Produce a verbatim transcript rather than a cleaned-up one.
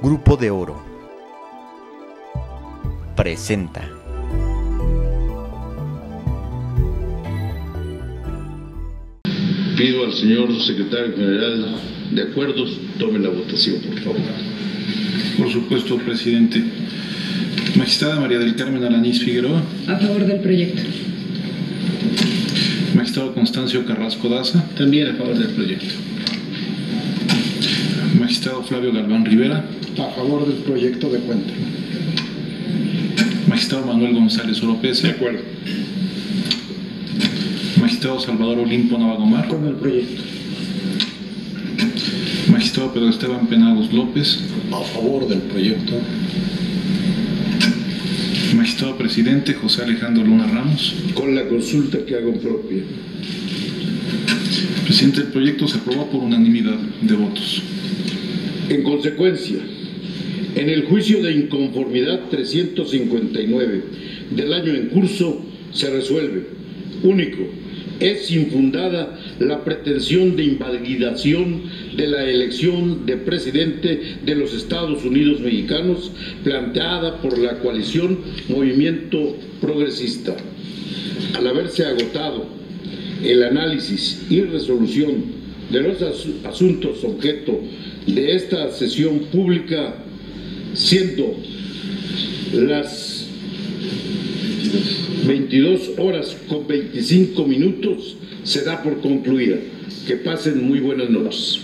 Grupo de Oro presenta Pido al señor secretario general de acuerdos, tome la votación, por favor. Por supuesto, presidente. Magistrada María del Carmen Alanis Figueroa. A favor del proyecto. Magistrado Constancio Carrasco Daza. También a favor del proyecto. Magistrado Flavio Galván Rivera. A favor del proyecto de cuenta. Magistrado Manuel González Oropeza. De acuerdo. Magistrado Salvador Olimpo Navagomar. Con el proyecto. Magistrado Pedro Esteban Penados López. A favor del proyecto. Magistrado presidente José Alejandro Luna Ramos. Con la consulta que hago propia. Presidente, el proyecto se aprobó por unanimidad de votos. En consecuencia, en el juicio de inconformidad trescientos cincuenta y nueve del año en curso se resuelve: único, es infundada la pretensión de invalidación de la elección de presidente de los Estados Unidos mexicanos planteada por la coalición Movimiento Progresista. Al haberse agotado el análisis y resolución de los asuntos objeto de esta sesión pública, siendo las veintidós horas con veinticinco minutos, se da por concluida. Que pasen muy buenas noches.